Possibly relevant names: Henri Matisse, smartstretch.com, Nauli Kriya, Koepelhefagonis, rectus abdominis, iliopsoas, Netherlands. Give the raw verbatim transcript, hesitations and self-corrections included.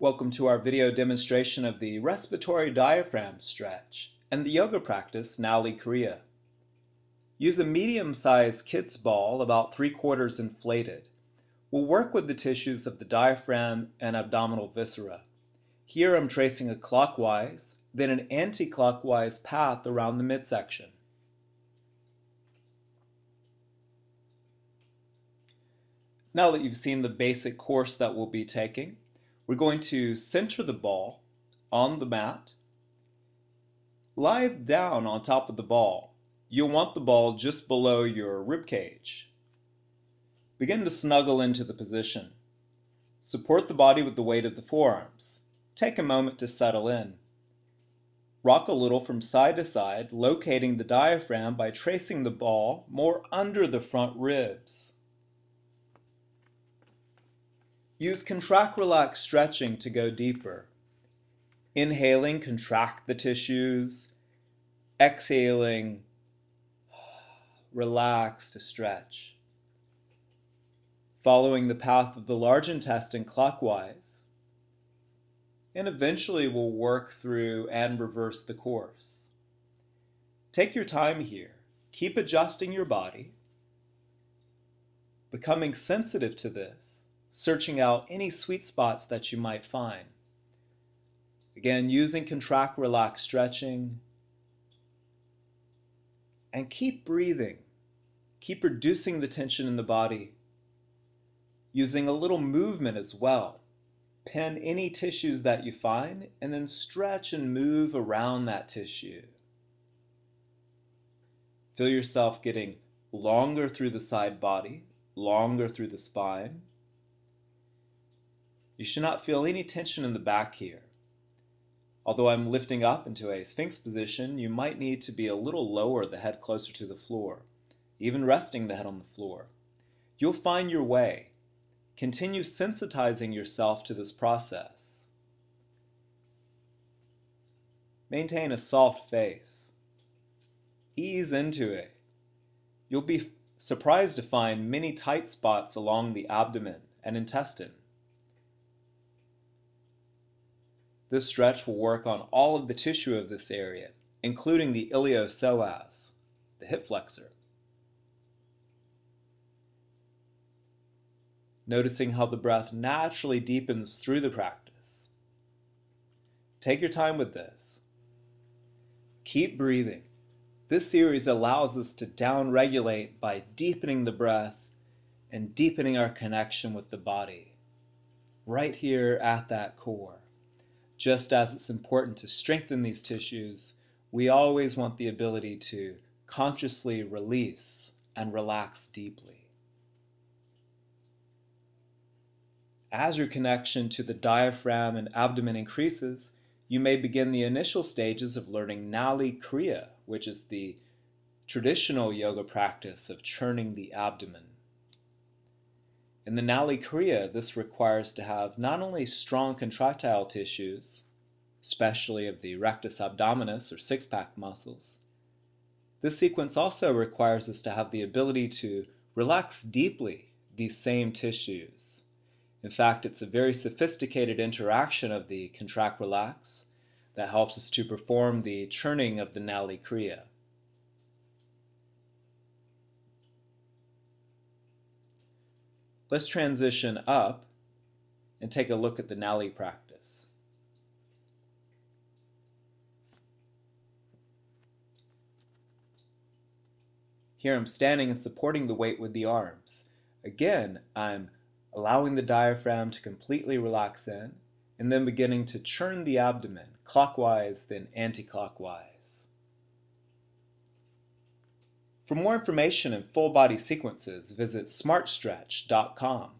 Welcome to our video demonstration of the respiratory diaphragm stretch and the yoga practice Nauli Kriya. Use a medium-sized kid's ball about three-quarters inflated. We'll work with the tissues of the diaphragm and abdominal viscera. Here I'm tracing a clockwise, then an anti-clockwise path around the midsection. Now that you've seen the basic course that we'll be taking, we're going to center the ball on the mat. Lie down on top of the ball. You'll want the ball just below your rib cage. Begin to snuggle into the position. Support the body with the weight of the forearms. Take a moment to settle in. Rock a little from side to side, locating the diaphragm by tracing the ball more under the front ribs. Use contract-relax stretching to go deeper. Inhaling, contract the tissues. Exhaling, relax to stretch. Following the path of the large intestine clockwise. And eventually we'll work through and reverse the course. Take your time here. Keep adjusting your body, becoming sensitive to this, searching out any sweet spots that you might find. Again, using contract, relax stretching. And keep breathing. Keep reducing the tension in the body. Using a little movement as well. Pin any tissues that you find and then stretch and move around that tissue. Feel yourself getting longer through the side body, longer through the spine. You should not feel any tension in the back here. Although I'm lifting up into a sphinx position, you might need to be a little lower, the head closer to the floor, even resting the head on the floor. You'll find your way. Continue sensitizing yourself to this process. Maintain a soft face. Ease into it. You'll be surprised to find many tight spots along the abdomen and intestine. This stretch will work on all of the tissue of this area, including the iliopsoas, the hip flexor. Noticing how the breath naturally deepens through the practice. Take your time with this. Keep breathing. This series allows us to down-regulate by deepening the breath and deepening our connection with the body, right here at that core. Just as it's important to strengthen these tissues, we always want the ability to consciously release and relax deeply. As your connection to the diaphragm and abdomen increases, you may begin the initial stages of learning Nauli Kriya, which is the traditional yoga practice of churning the abdomen. In the Nauli Kriya, this requires to have not only strong contractile tissues, especially of the rectus abdominis or six-pack muscles, this sequence also requires us to have the ability to relax deeply these same tissues. In fact, it's a very sophisticated interaction of the contract-relax that helps us to perform the churning of the Nauli Kriya. Let's transition up and take a look at the Nauli practice. Here I'm standing and supporting the weight with the arms. Again, I'm allowing the diaphragm to completely relax in and then beginning to churn the abdomen clockwise, then anti-clockwise. For more information and full body sequences, visit smart stretch dot com.